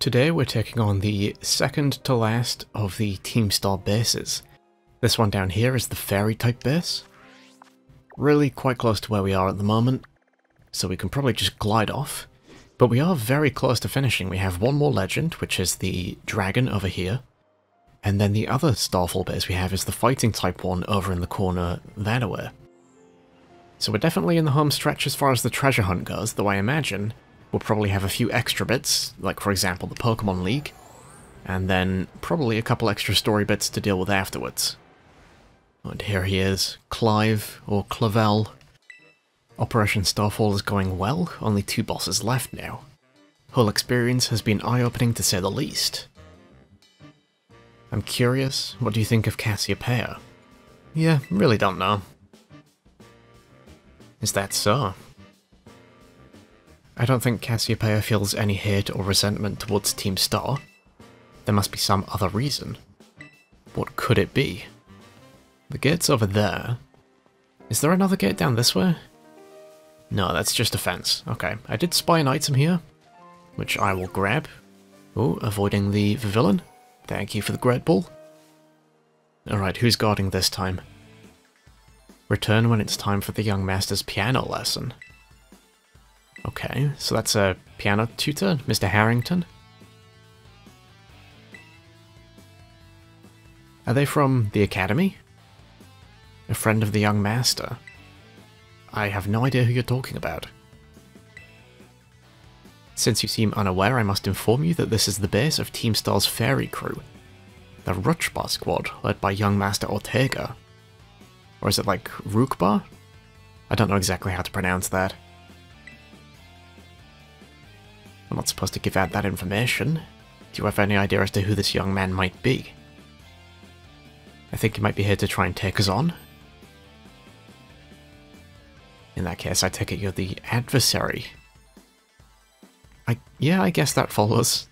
Today we're taking on the second to last of the Teamstar bases. This one down here is the Fairy type base. Really quite close to where we are at the moment, so we can probably just glide off. But we are very close to finishing. We have one more legend, which is the Dragon over here. And then the other Starfall base we have is the Fighting type one over in the corner that-a-way. So we're definitely in the home stretch as far as the treasure hunt goes, though I imagine we'll probably have a few extra bits, like for example the Pokemon League, and then probably a couple extra story bits to deal with afterwards. And here he is, Clive, or Clavell. Operation Starfall is going well, only two bosses left now. Whole experience has been eye-opening to say the least. I'm curious, what do you think of Cassiopeia? Yeah, really don't know. Is that so? I don't think Cassiopeia feels any hate or resentment towards Team Star. There must be some other reason. What could it be? The gate's over there. Is there another gate down this way? No, that's just a fence. Okay, I did spy an item here, which I will grab. Ooh, avoiding the villain. Thank you for the Great Ball. Alright, who's guarding this time? Return when it's time for the young master's piano lesson. Okay, so that's a piano tutor, Mr. Harrington. Are they from the academy? A friend of the young master? I have no idea who you're talking about. Since you seem unaware, I must inform you that this is the base of Team Star's fairy crew. The Ruchbah Squad, led by young master Ortega. Or is it like Ruchbah? I don't know exactly how to pronounce that. I'm not supposed to give out that information. Do you have any idea as to who this young man might be? I think he might be here to try and take us on. In that case, I take it you're the adversary. Yeah, I guess that follows.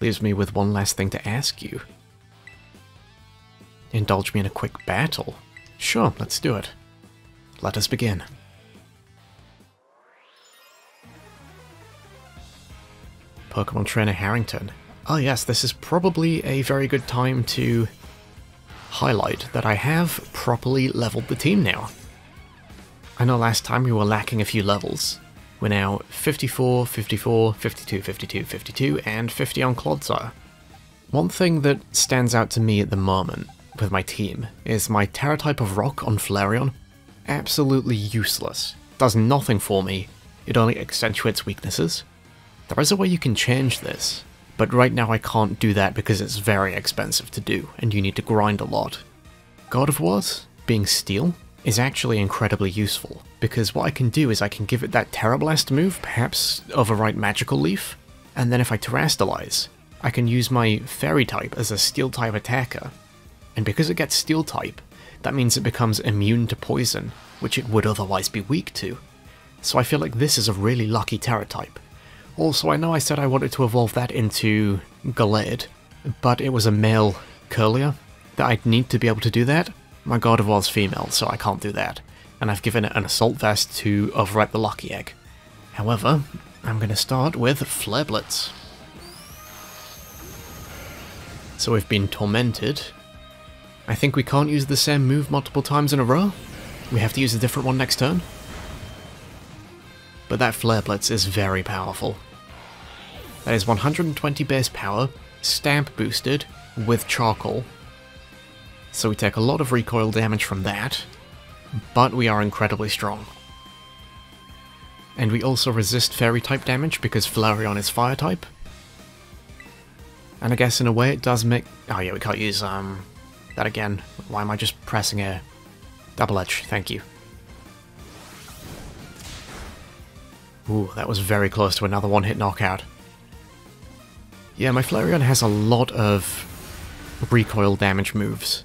Leaves me with one last thing to ask you. Indulge me in a quick battle? Sure, let's do it. Let us begin. Pokemon Trainer Harrington. Oh yes, this is probably a very good time to highlight that I have properly leveled the team now. I know last time we were lacking a few levels. We're now 54, 54, 52, 52, 52, and 50 on Clodsire. One thing that stands out to me at the moment with my team is my Terra type of rock on Flareon. Absolutely useless. Does nothing for me. It only accentuates weaknesses. There is a way you can change this, but right now I can't do that because it's very expensive to do, and you need to grind a lot. Gardevoir, being steel, is actually incredibly useful, because what I can do is I can give it that Terrorblast move, perhaps overwrite Magical Leaf, and then if I Terastalize, I can use my Fairy type as a Steel type attacker, and because it gets Steel type, that means it becomes immune to poison, which it would otherwise be weak to. So I feel like this is a really lucky Terra type. Also, I know I said I wanted to evolve that into Galar, but it was a male Kirlia that I'd need to be able to do that. My Gardevoir's female, so I can't do that, and I've given it an Assault Vest to overwrite the Lucky Egg. However, I'm going to start with Flare Blitz. So we've been tormented. I think we can't use the same move multiple times in a row. We have to use a different one next turn. But that Flare Blitz is very powerful. That is 120 base power, stamp boosted, with charcoal. So we take a lot of recoil damage from that, but we are incredibly strong. And we also resist Fairy-type damage because Flareon is Fire-type. And I guess in a way it does make... Oh yeah, we can't use that again. Why am I just pressing a double edge? Thank you. Ooh, that was very close to another one-hit knockout. Yeah, my Flareon has a lot of recoil damage moves,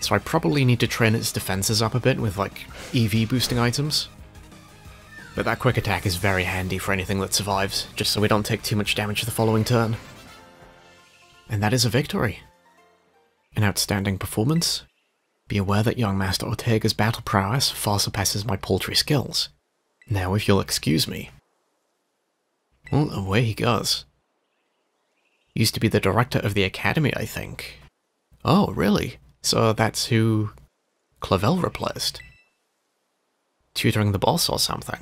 so I probably need to train its defenses up a bit with, like, EV boosting items. But that quick attack is very handy for anything that survives, just so we don't take too much damage the following turn. And that is a victory. An outstanding performance. Be aware that young Master Ortega's battle prowess far surpasses my paltry skills. Now if you'll excuse me. Well, away he goes. used to be the director of the academy, I think. Oh, really? So that's who Clavell replaced? Tutoring the boss or something.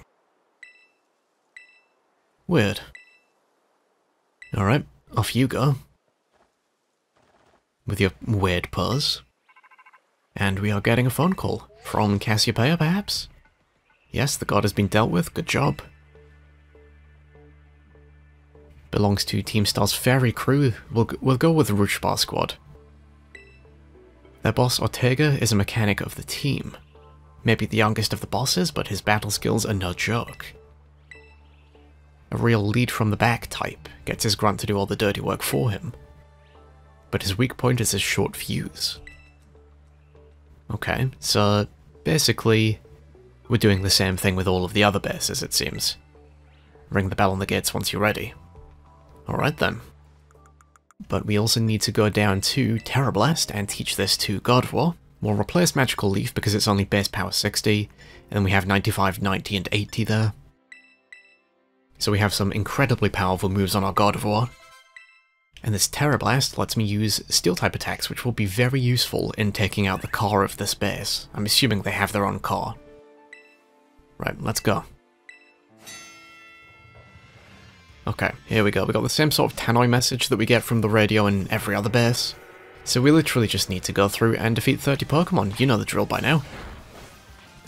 Weird. Alright, off you go. With your weird pose. And we are getting a phone call. From Cassiopeia, perhaps? Yes, the god has been dealt with. Good job. Belongs to Team Star's fairy crew. We'll go with Ruchbah Squad. Their boss, Ortega, is a mechanic of the team. Maybe the youngest of the bosses, but his battle skills are no joke. A real lead from the back type, gets his grunt to do all the dirty work for him. But his weak point is his short fuse. Okay, so basically we're doing the same thing with all of the other bases, it seems. Ring the bell on the gates once you're ready. Alright then. But we also need to go down to Terrorblast and teach this to Gardevoir. We'll replace Magical Leaf because it's only base power 60, and then we have 95, 90, and 80 there. So we have some incredibly powerful moves on our Gardevoir. And this Terrorblast lets me use Steel-type attacks, which will be very useful in taking out the car of this base. I'm assuming they have their own car. Right, let's go. Okay, here we go. We got the same sort of Tannoy message that we get from the radio in every other base. So we literally just need to go through and defeat 30 Pokemon, you know the drill by now.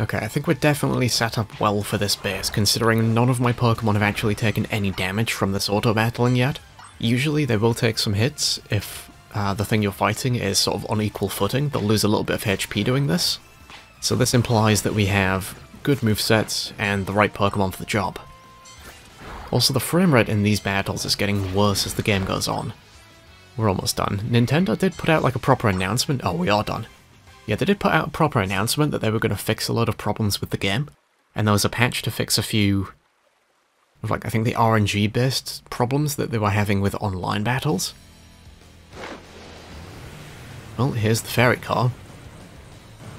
Okay, I think we're definitely set up well for this base, considering none of my Pokemon have actually taken any damage from this auto-battling yet. Usually they will take some hits if the thing you're fighting is sort of on equal footing, they'll lose a little bit of HP doing this. So this implies that we have good movesets and the right Pokemon for the job. Also the framerate in these battles is getting worse as the game goes on. We're almost done. Nintendo did put out like a proper announcement. Oh, we are done. Yeah, they did put out a proper announcement that they were going to fix a lot of problems with the game. And there was a patch to fix a few of, like, I think the RNG based problems that they were having with online battles. Well, here's the ferry car.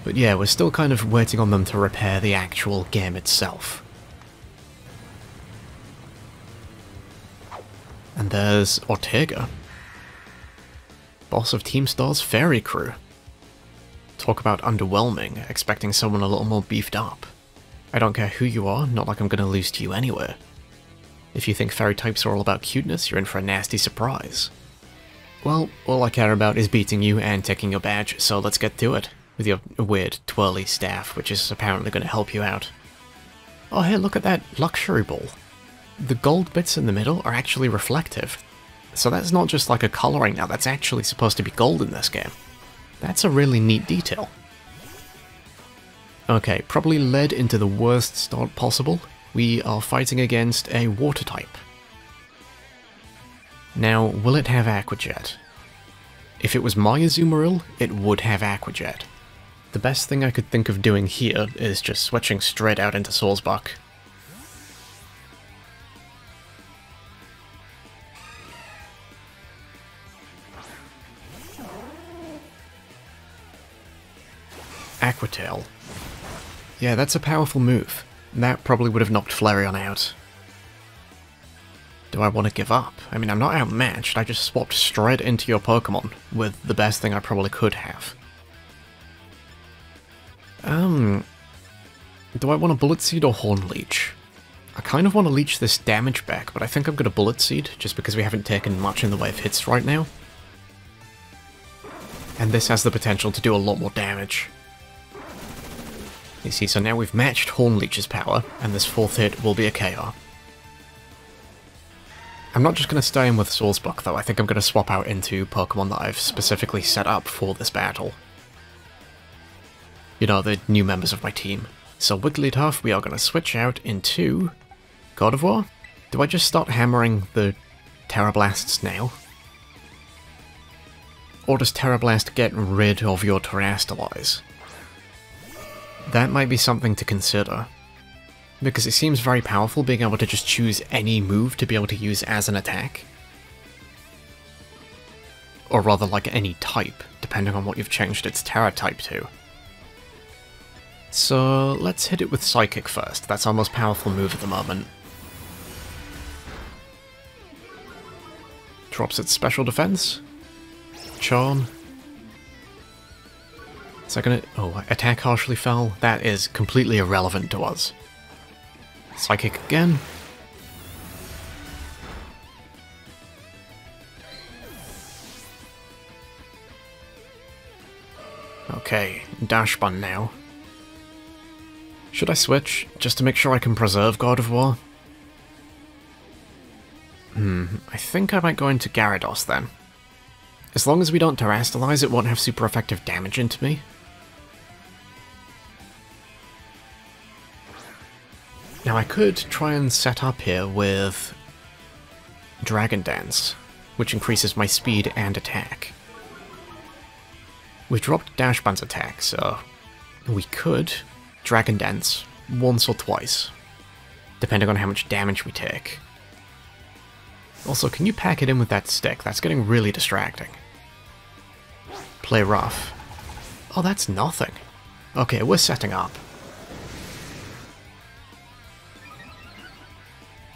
But yeah, we're still kind of waiting on them to repair the actual game itself. And there's Ortega. Boss of Team Star's fairy crew. Talk about underwhelming, expecting someone a little more beefed up. I don't care who you are, not like I'm gonna lose to you anyway. If you think fairy types are all about cuteness, you're in for a nasty surprise. Well, all I care about is beating you and taking your badge, so let's get to it. With your weird twirly staff, which is apparently gonna help you out. Oh hey, look at that luxury ball. The gold bits in the middle are actually reflective. So that's not just like a colouring now, that's actually supposed to be gold in this game. That's a really neat detail. Okay, probably led into the worst start possible. We are fighting against a water type. Now, will it have Aqua Jet? If it was my Azumarill, it would have Aqua Jet. The best thing I could think of doing here is just switching straight out into Sawsbuck. Aquatail. Yeah, that's a powerful move. That probably would have knocked Flareon out. Do I want to give up? I mean, I'm not outmatched, I just swapped straight into your Pokemon with the best thing I probably could have. Do I want a Bullet Seed or Horn Leech? I kind of want to leech this damage back, but I think I'm going to Bullet Seed, just because we haven't taken much in the way of hits right now. And this has the potential to do a lot more damage. You see, so now we've matched Hornleech's power, and this fourth hit will be a KO. I'm not just going to stay in with Sawsbuck though, I think I'm going to swap out into Pokemon that I've specifically set up for this battle. You know, the new members of my team. So Wigglytuff, we are going to switch out into Gardevoir? Do I just start hammering the Terrorblast now? Or does Terrorblast get rid of your Terastalize? That might be something to consider, because it seems very powerful being able to just choose any move to be able to use as an attack. Or rather like any type, depending on what you've changed its Terra type to. So let's hit it with Psychic first, that's our most powerful move at the moment. drops its special defense. Charm. Is that gonna... Oh, attack harshly fell. That is completely irrelevant to us. Psychic again. Okay, Dachsbun now. Should I switch, just to make sure I can preserve Gardevoir? I think I might go into Gyarados then. As long as we don't Terastalize, it won't have super effective damage into me. Now I could try and set up here with Dragon Dance, which increases my speed and attack. We've dropped Dachsbun's attack, so we could Dragon Dance once or twice, depending on how much damage we take. Also, can you pack it in with that stick? That's getting really distracting. Play rough. Oh, that's nothing. Okay, we're setting up.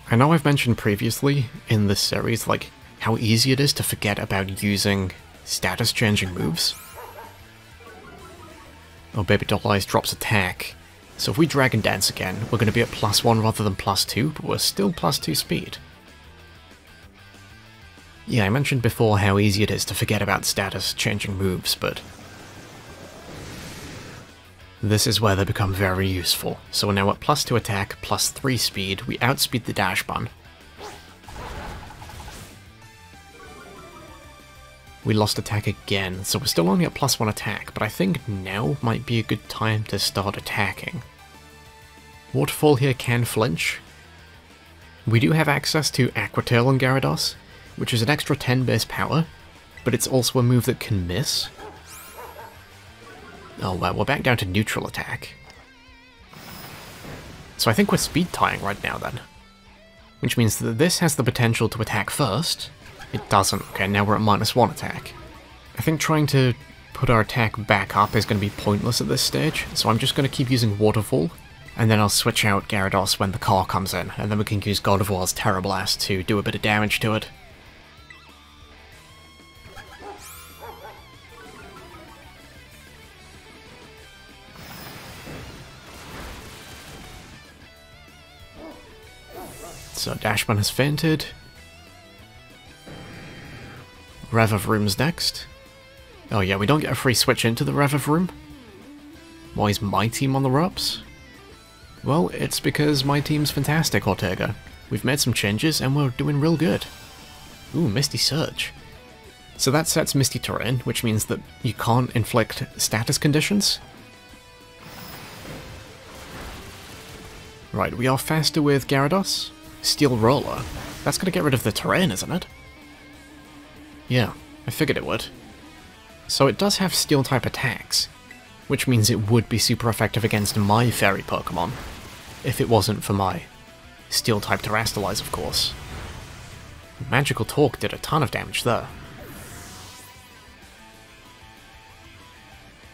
I know I've mentioned previously in this series, like, how easy it is to forget about using status-changing moves. Oh, Baby Doll Eyes drops attack. So if we Dragon Dance again, we're going to be at +1 rather than +2, but we're still +2 speed. Yeah, I mentioned before how easy it is to forget about status-changing moves, but this is where they become very useful. So we're now at +2 attack, +3 speed, we outspeed the Dachsbun. We lost attack again, so we're still only at +1 attack, but I think now might be a good time to start attacking. Waterfall here can flinch. We do have access to Aqua Tail on Gyarados, which is an extra 10 base power, but it's also a move that can miss. Oh well, we're back down to neutral attack. So I think we're speed tying right now then. Which means that this has the potential to attack first. It doesn't. Okay, now we're at -1 attack. I think trying to put our attack back up is going to be pointless at this stage, so I'm just going to keep using Waterfall, and then I'll switch out Gyarados when the car comes in, and then we can use Gardevoir's Terrorblast to do a bit of damage to it. So Dachsbun has fainted. Revavroom's next. Oh yeah, we don't get a free switch into the Revavroom. Why is my team on the ropes? Well, it's because my team's fantastic, Ortega. We've made some changes and we're doing real good. Ooh, Misty Surge. So that sets Misty Terrain, which means that you can't inflict status conditions. Right, we are faster with Gyarados. Steel Roller. That's going to get rid of the terrain, isn't it? Yeah, I figured it would. So it does have Steel-type attacks, which means it would be super effective against my Fairy Pokémon, if it wasn't for my Steel-type Terastalize, of course. Magical Talk did a ton of damage there.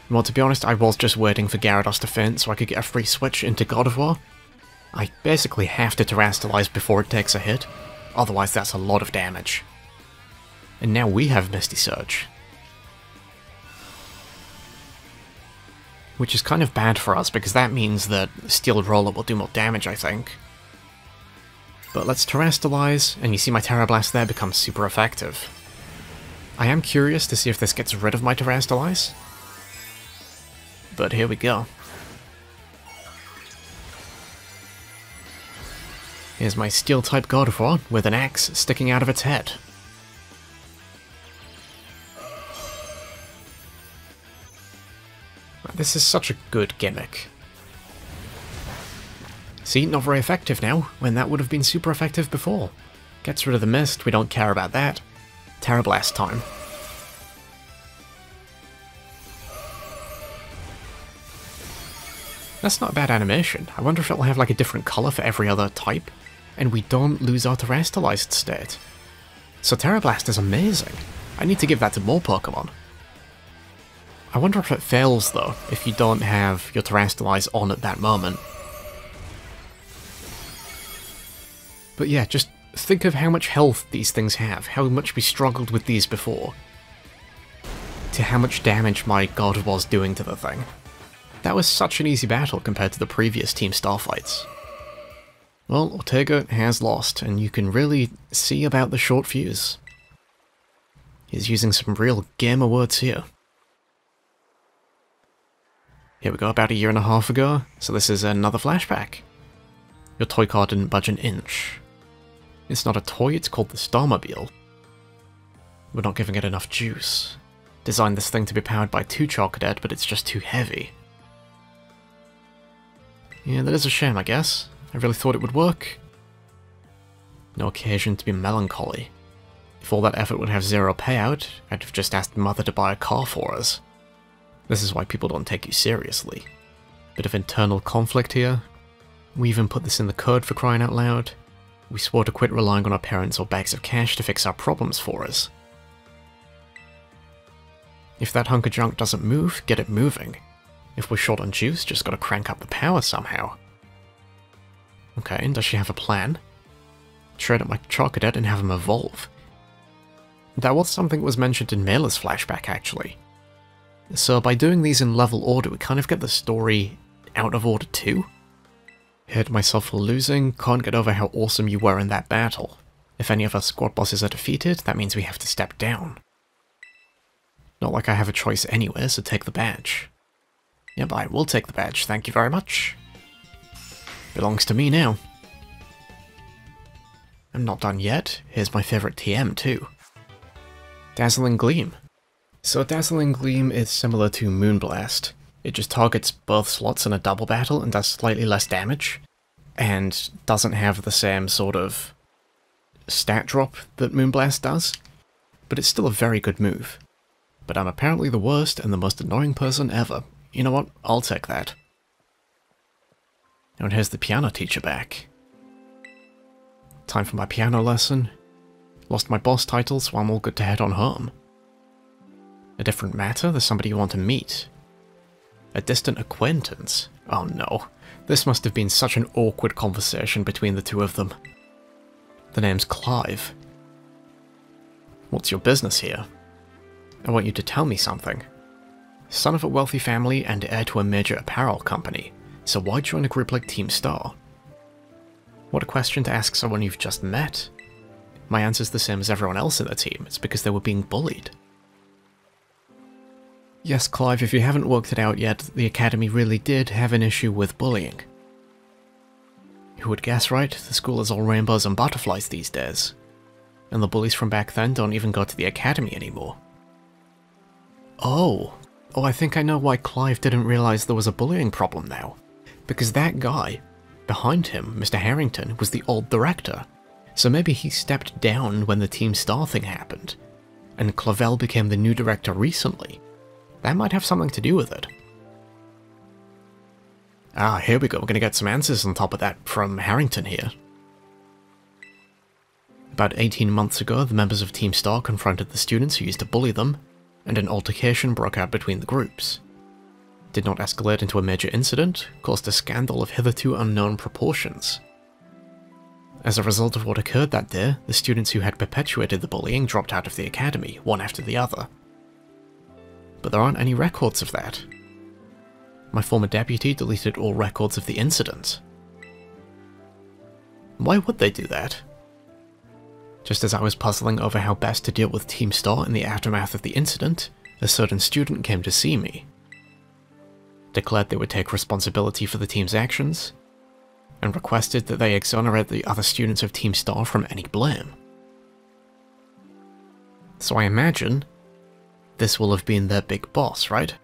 Well, to be honest, I was just waiting for Gyarados to faint so I could get a free switch into Gardevoir. I basically have to Terastalize before it takes a hit, otherwise that's a lot of damage. And now we have Misty Surge. Which is kind of bad for us, because that means that Steel Roller will do more damage, I think. But let's Terastalize, and you see my Terrorblast there becomes super effective. I am curious to see if this gets rid of my Terastalize. But here we go. Here's my Steel-type Gardevoir with an axe sticking out of its head. This is such a good gimmick. See, not very effective now, when that would have been super effective before. Gets rid of the mist, we don't care about that. Terrorblast time. That's not a bad animation. I wonder if it'll have like a different colour for every other type, and we don't lose our terrestrialized state. So Terrorblast is amazing. I need to give that to more Pokémon. I wonder if it fails, though, if you don't have your Terastalize on at that moment. But yeah, just Think of how much health these things have, how much we struggled with these before, to how much damage my god was doing to the thing. That was such an easy battle compared to the previous Team Starfights. Well, Ortega has lost, and you can really see about the short fuse. He's using some real gamer words here. Here we go, about 1.5 years ago, so this is another flashback. Your toy car didn't budge an inch. It's not a toy, it's called the Starmobile. We're not giving it enough juice. Designed this thing to be powered by 2 Chocodad, but it's just too heavy. Yeah, that is a shame, I guess. I really thought it would work. No occasion to be melancholy. If all that effort would have 0 payout, I'd have just asked Mother to buy a car for us. This is why people don't take you seriously. Bit of internal conflict here. We even put this in the code for crying out loud. We swore to quit relying on our parents or bags of cash to fix our problems for us. If that hunk of junk doesn't move, get it moving. If we're short on juice, just gotta crank up the power somehow. Okay, and does she have a plan? Shred up my Chocodette and have him evolve. That was something that was mentioned in Mela's flashback, actually. So by doing these in level order, we kind of get the story out of order too. Hurt myself for losing, can't get over how awesome you were in that battle. If any of our squad bosses are defeated, that means we have to step down. Not like I have a choice anywhere, so take the badge. Yep, I will take the badge, thank you very much. Belongs to me now. I'm not done yet. Here's my favourite TM too. Dazzling Gleam. So Dazzling Gleam is similar to Moonblast. It just targets both slots in a double battle and does slightly less damage, and doesn't have the same sort of stat drop that Moonblast does, but it's still a very good move. But I'm apparently the worst and the most annoying person ever. You know what? I'll take that. And here's the piano teacher back. Time for my piano lesson. Lost my boss title, so I'm all good to head on home. A different matter, there's somebody you want to meet. A distant acquaintance. Oh no. This must have been such an awkward conversation between the two of them. The name's Clive. What's your business here? I want you to tell me something. Son of a wealthy family and heir to a major apparel company. So why join a group like Team Star? What a question to ask someone you've just met. My answer's the same as everyone else in the team, it's because they were being bullied. Yes, Clive, if you haven't worked it out yet, the Academy really did have an issue with bullying. Who would guess, right? The school is all rainbows and butterflies these days. And the bullies from back then don't even go to the Academy anymore. Oh, I think I know why Clive didn't realize there was a bullying problem now. Because that guy behind him, Mr. Harrington, was the old director, so maybe he stepped down when the Team Star thing happened, and Clavell became the new director recently. That might have something to do with it. Ah, here we go, we're gonna get some answers on top of that from Harrington here. About 18 months ago, the members of Team Star confronted the students who used to bully them, and an altercation broke out between the groups. Did not escalate into a major incident, caused a scandal of hitherto unknown proportions. As a result of what occurred that day, the students who had perpetuated the bullying dropped out of the academy, one after the other. But there aren't any records of that. My former deputy deleted all records of the incident. Why would they do that? Just as I was puzzling over how best to deal with Team Star in the aftermath of the incident, a certain student came to see me. Declared they would take responsibility for the team's actions, and requested that they exonerate the other students of Team Star from any blame. So I imagine this will have been their big boss, right?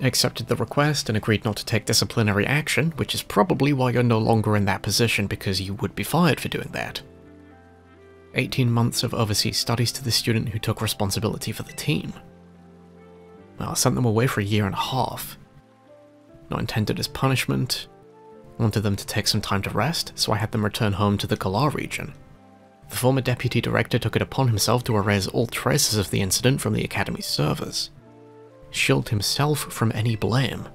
I accepted the request and agreed not to take disciplinary action, which is probably why you're no longer in that position, because you would be fired for doing that. 18 months of overseas studies to the student who took responsibility for the team. Well, I sent them away for 1.5 years. Not intended as punishment. Wanted them to take some time to rest, so I had them return home to the Galar region. The former deputy director took it upon himself to erase all traces of the incident from the academy's servers. Shield himself from any blame.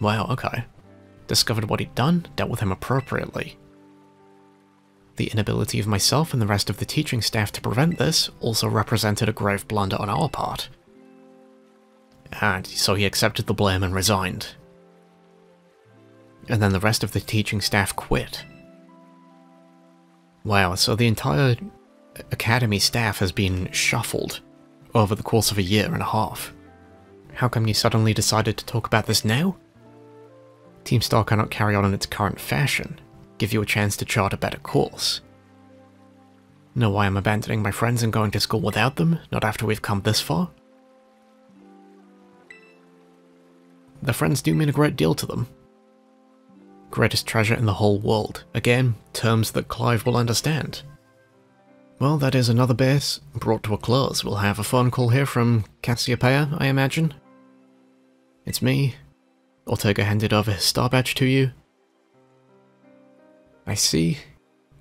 Wow, okay. Discovered what he'd done, dealt with him appropriately. The inability of myself and the rest of the teaching staff to prevent this also represented a grave blunder on our part. And so he accepted the blame and resigned. And then the rest of the teaching staff quit. Wow, so the entire academy staff has been shuffled over the course of a year and a half. How come you suddenly decided to talk about this now? Team Star cannot carry on in its current fashion. Give you a chance to chart a better course. Know why I'm abandoning my friends and going to school without them, not after we've come this far? The friends do mean a great deal to them. Greatest treasure in the whole world. Again, terms that Clive will understand. Well, that is another base brought to a close. We'll have a phone call here from Cassiopeia, I imagine. It's me. Ortega handed over his star badge to you. I see.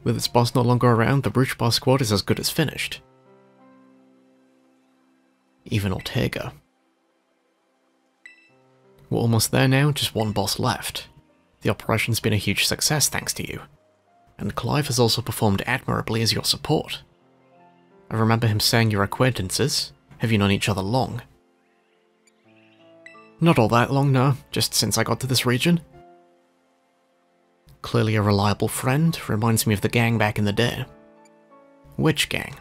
With its boss no longer around, the Ruchbah Squad is as good as finished. Even Ortega. We're almost there now, just one boss left. The operation's been a huge success thanks to you. And Clive has also performed admirably as your support. I remember him saying you're acquaintances. Have you known each other long? Not all that long, no. Just since I got to this region. Clearly a reliable friend, reminds me of the gang back in the day. Which gang?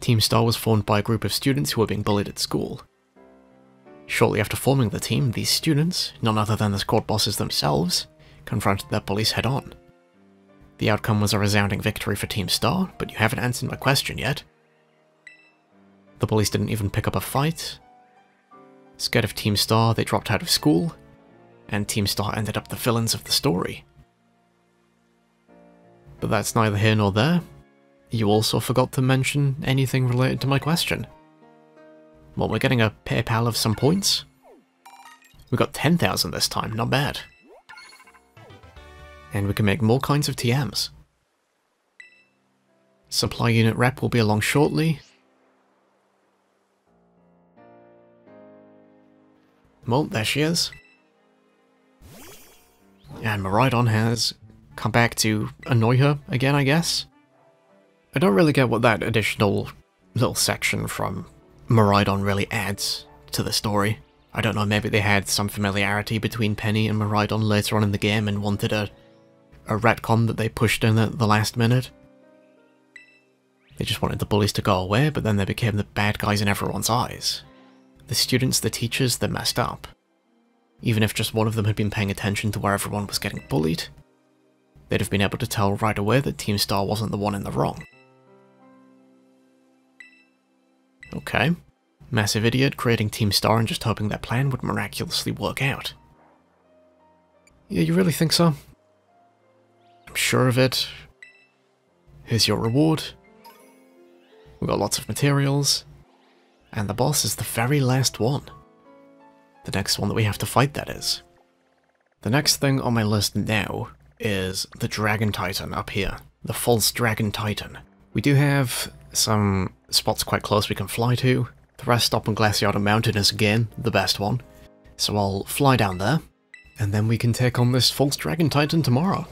Team Star was formed by a group of students who were being bullied at school. Shortly after forming the team, these students, none other than the squad bosses themselves, confronted their police head-on. The outcome was a resounding victory for Team Star, but you haven't answered my question yet. The police didn't even pick up a fight. Scared of Team Star, they dropped out of school, and Team Star ended up the villains of the story. But that's neither here nor there. You also forgot to mention anything related to my question. Well, we're getting a PayPal of some points. We got 10,000 this time, not bad. And we can make more kinds of TMs. Supply unit rep will be along shortly. Well, there she is. And Miraidon has come back to annoy her again, I guess. I don't really get what that additional little section from Miraidon really adds to the story. I don't know, maybe they had some familiarity between Penny and Miraidon later on in the game and wanted a retcon that they pushed in at the last minute. They just wanted the bullies to go away, but then they became the bad guys in everyone's eyes. The students, the teachers, they messed up. Even if just one of them had been paying attention to where everyone was getting bullied, they'd have been able to tell right away that Team Star wasn't the one in the wrong. Okay. Massive idiot creating Team Star and just hoping their plan would miraculously work out. Yeah, you really think so? I'm sure of it. Here's your reward. We've got lots of materials. And the boss is the very last one. The next one that we have to fight, that is. The next thing on my list now is the Dragon Titan up here. The false Dragon Titan. We do have some spots quite close we can fly to. The rest stop on Glaciarhorn Mountain is again the best one. So I'll fly down there, and then we can take on this false Dragon Titan tomorrow.